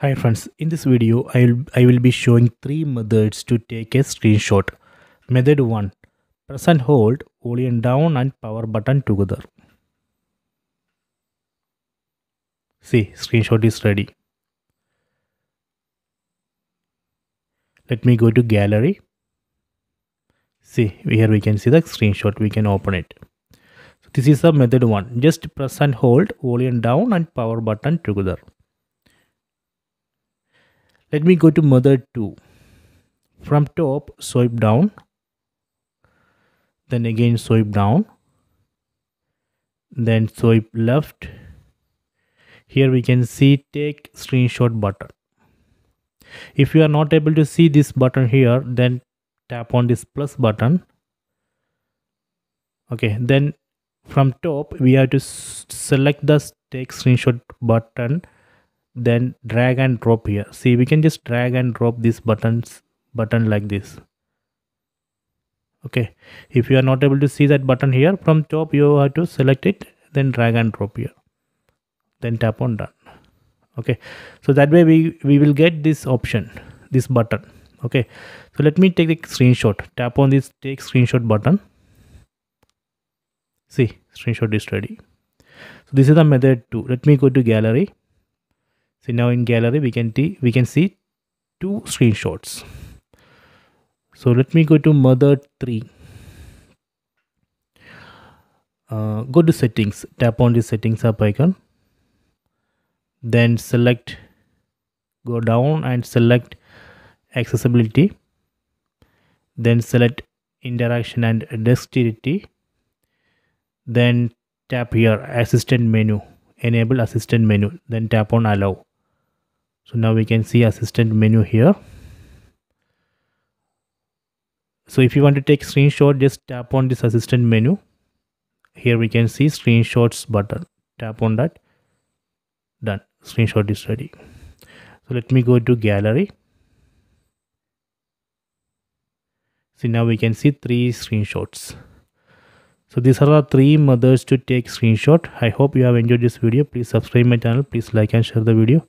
Hi friends, in this video I will be showing three methods to take a screenshot. Method 1. Press and hold volume down and power button together. See, screenshot is ready. Let me go to gallery. See, here we can see the screenshot. We can open it. So this is the method 1. Just press and hold volume down and power button together. Let me go to method 2. From top, swipe down, then again swipe down, then swipe left. Here we can see take screenshot button. If you are not able to see this button here, then tap on this plus button. Okay, then from top we have to select the take screenshot button, then drag and drop here. See, we can just drag and drop this button like this. Okay, if you are not able to see that button here, from top you have to select it, then drag and drop here, then tap on done. Okay, so that way we will get this option, this button. Okay, so let me take the screenshot. Tap on this take screenshot button. See, screenshot is ready. So this is the method 2. Let me go to gallery. So now in gallery we can see two screenshots. So let me go to method 3. Go to settings. Tap on the settings up icon. Then select, go down and select accessibility. Then select interaction and dexterity. Then tap here assistant menu. Enable assistant menu. Then tap on allow. So now we can see assistant menu here. So if you want to take screenshot, just tap on this assistant menu. Here we can see screenshots button. Tap on that. Done. Screenshot is ready. So let me go to gallery. See, now we can see three screenshots. So these are the three methods to take screenshot. I hope you have enjoyed this video. Please subscribe my channel. Please like and share the video.